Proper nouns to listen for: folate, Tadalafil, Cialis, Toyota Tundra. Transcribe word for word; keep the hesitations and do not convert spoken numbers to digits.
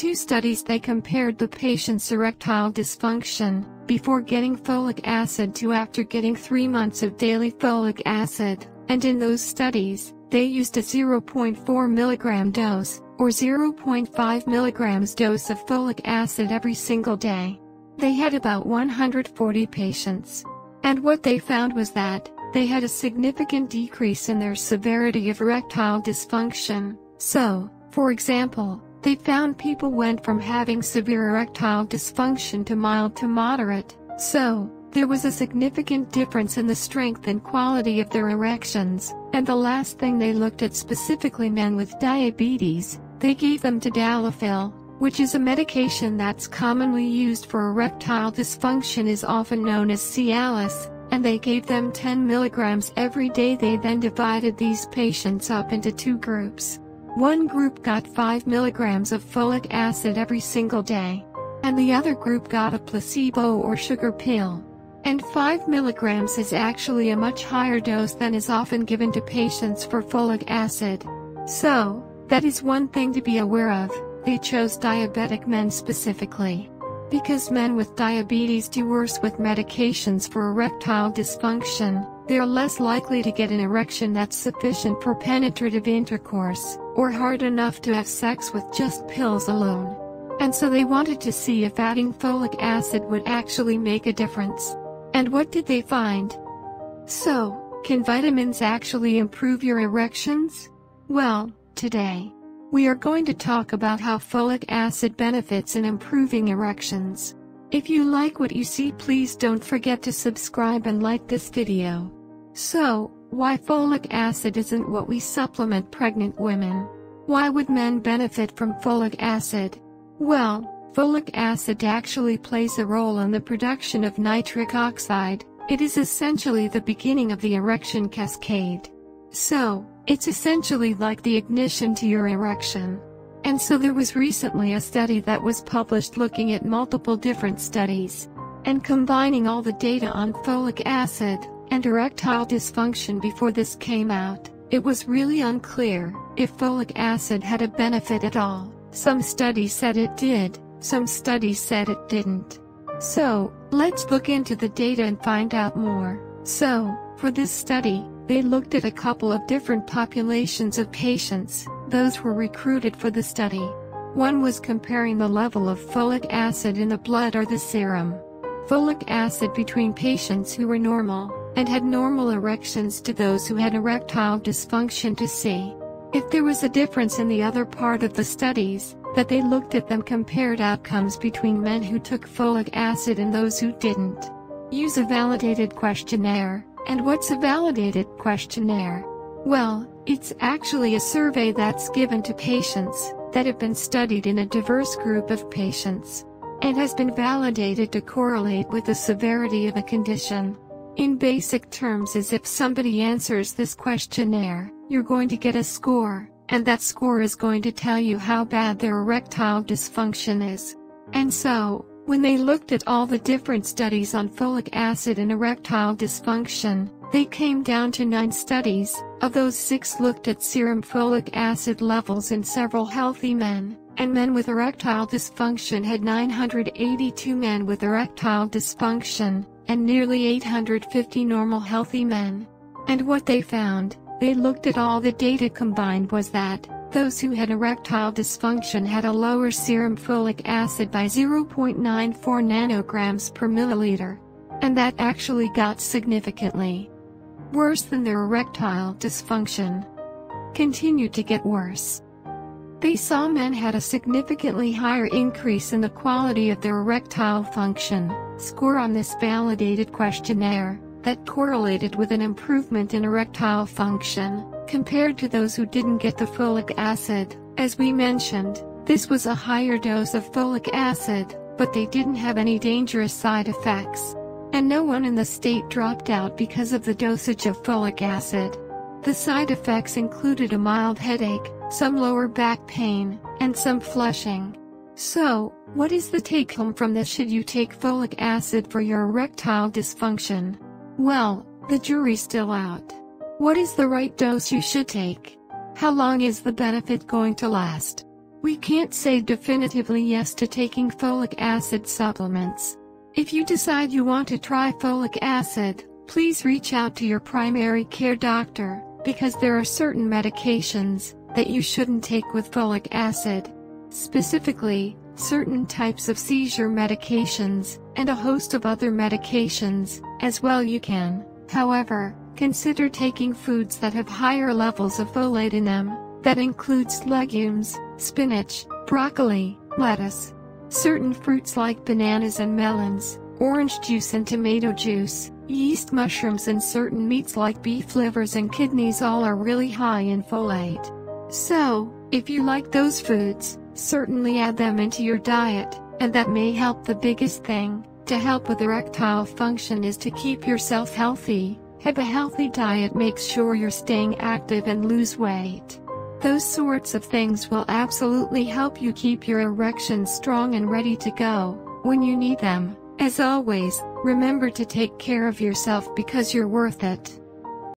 two studies they compared the patient's erectile dysfunction, before getting folic acid to after getting three months of daily folic acid, and in those studies, they used a zero point four milligram dose, or zero point five milligrams dose of folic acid every single day. They had about one hundred forty patients. And what they found was that, they had a significant decrease in their severity of erectile dysfunction. So, for example, they found people went from having severe erectile dysfunction to mild to moderate, so, there was a significant difference in the strength and quality of their erections, and the last thing they looked at specifically men with diabetes, they gave them Tadalafil, which is a medication that's commonly used for erectile dysfunction is often known as Cialis, and they gave them ten milligrams every day. They then divided these patients up into two groups. One group got five milligrams of folic acid every single day, and the other group got a placebo or sugar pill. And five milligrams is actually a much higher dose than is often given to patients for folic acid. So, that is one thing to be aware of, they chose diabetic men specifically. Because men with diabetes do worse with medications for erectile dysfunction, they are less likely to get an erection that's sufficient for penetrative intercourse, or hard enough to have sex with just pills alone. And so they wanted to see if adding folic acid would actually make a difference. And what did they find? So, can vitamins actually improve your erections? Well, today, we are going to talk about how folic acid benefits in improving erections. If you like what you see, please don't forget to subscribe and like this video. So, why folic acid isn't what we supplement pregnant women? Why would men benefit from folic acid? Well, folic acid actually plays a role in the production of nitric oxide. It is essentially the beginning of the erection cascade. So, it's essentially like the ignition to your erection. And so there was recently a study that was published looking at multiple different studies, and combining all the data on folic acid and erectile dysfunction before this came out, it was really unclear if folic acid had a benefit at all. Some studies said it did, some studies said it didn't. So, let's look into the data and find out more. So, for this study, they looked at a couple of different populations of patients, those were recruited for the study. One was comparing the level of folic acid in the blood or the serum. Folic acid between patients who were normal, and had normal erections to those who had erectile dysfunction to see if there was a difference in the other part of the studies, that they looked at them compared outcomes between men who took folic acid and those who didn't. Use a validated questionnaire. And what's a validated questionnaire? Well, it's actually a survey that's given to patients, that have been studied in a diverse group of patients, and has been validated to correlate with the severity of a condition. In basic terms is if somebody answers this questionnaire, you're going to get a score, and that score is going to tell you how bad their erectile dysfunction is. And so, when they looked at all the different studies on folic acid and erectile dysfunction, they came down to nine studies, of those six looked at serum folic acid levels in several healthy men, and men with erectile dysfunction had nine hundred eighty-two men with erectile dysfunction, and nearly eight hundred fifty normal healthy men. And what they found, they looked at all the data combined was that, those who had erectile dysfunction had a lower serum folic acid by zero point nine four nanograms per milliliter. And that actually got significantly worse than their erectile dysfunction continued to get worse. They saw men had a significantly higher increase in the quality of their erectile function score on this validated questionnaire that correlated with an improvement in erectile function, compared to those who didn't get the folic acid. As we mentioned, this was a higher dose of folic acid, but they didn't have any dangerous side effects. And no one in the state dropped out because of the dosage of folic acid. The side effects included a mild headache, some lower back pain, and some flushing. So, what is the take-home from this? Should you take folic acid for your erectile dysfunction? Well, the jury's still out. What is the right dose you should take? How long is the benefit going to last? We can't say definitively yes to taking folic acid supplements. If you decide you want to try folic acid, please reach out to your primary care doctor, because there are certain medications that you shouldn't take with folic acid. Specifically, certain types of seizure medications, and a host of other medications, as well you can, however, consider taking foods that have higher levels of folate in them, that includes legumes, spinach, broccoli, lettuce, certain fruits like bananas and melons, orange juice and tomato juice, yeast mushrooms and certain meats like beef livers and kidneys all are really high in folate. So, if you like those foods, certainly add them into your diet, and that may help. The biggest thing to help with erectile function is to keep yourself healthy. Have a healthy diet, make sure you're staying active and lose weight. Those sorts of things will absolutely help you keep your erections strong and ready to go when you need them. As always, remember to take care of yourself because you're worth it.